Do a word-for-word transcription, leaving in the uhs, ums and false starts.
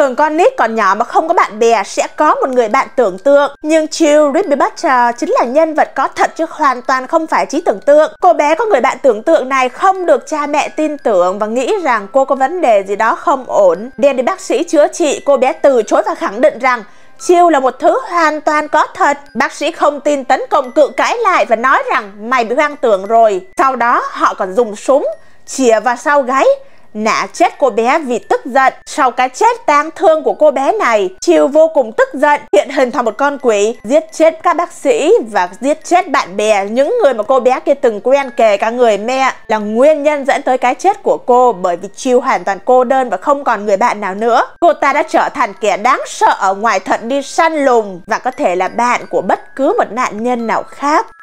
Thường con nít còn nhỏ mà không có bạn bè sẽ có một người bạn tưởng tượng, nhưng Jill Ripley Butcher chính là nhân vật có thật chứ hoàn toàn không phải trí tưởng tượng. Cô bé có người bạn tưởng tượng này không được cha mẹ tin tưởng và nghĩ rằng cô có vấn đề gì đó không ổn. Đem đến bác sĩ chữa trị, cô bé từ chối và khẳng định rằng Jill là một thứ hoàn toàn có thật. Bác sĩ không tin, tấn công cự cãi lại và nói rằng mày bị hoang tưởng rồi. Sau đó họ còn dùng súng chĩa vào sau gáy, nã chết cô bé vì tức giận. Sau cái chết tang thương của cô bé này, Jill vô cùng tức giận, hiện hình thành một con quỷ, giết chết các bác sĩ và giết chết bạn bè, những người mà cô bé kia từng quen, kể cả người mẹ. Là nguyên nhân dẫn tới cái chết của cô, bởi vì Jill hoàn toàn cô đơn và không còn người bạn nào nữa. Cô ta đã trở thành kẻ đáng sợ ở ngoài thật, đi săn lùng và có thể là bạn của bất cứ một nạn nhân nào khác.